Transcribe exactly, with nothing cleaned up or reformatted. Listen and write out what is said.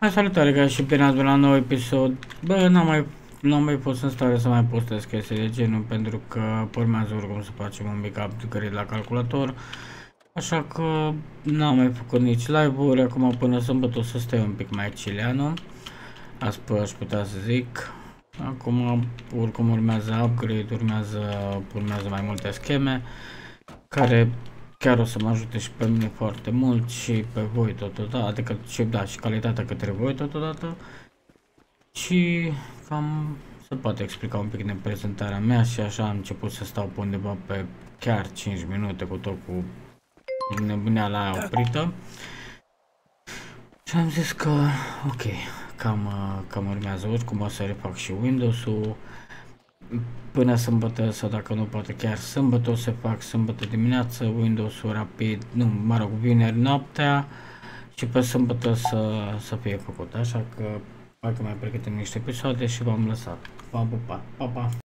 Hai, salutare, ca și bine ați venit la un nou episod. Bă, n-am mai, n-am mai fost în stare să mai postez chestii de genul, pentru că urmează oricum să facem un mic upgrade la calculator. Așa că n-am mai făcut nici live-uri, acum până sâmbătă o să stai un pic mai chileanu. Asta aș putea să zic. Acum oricum urmează upgrade, urmează, urmează mai multe scheme care chiar o să mă ajute și pe mine foarte mult și pe voi totodată, adică și, da, și calitatea către voi totodată. Și cam se poate explica un pic din prezentarea mea și așa am început să stau pe undeva pe chiar cinci minute cu tot cu nebunia la aia oprită. Și am zis că ok, cam, cam urmează oricum o să refac și Windows-ul. Până sâmbătă sau dacă nu poate chiar sâmbătă o să fac sâmbătă dimineață Windows-ul rapid, nu, mă rog, vineri noaptea și pe sâmbătă să, să fie făcut, așa că parcă mai pregătim niște episoade și v-am lăsat. V-am pupat, pa, pa!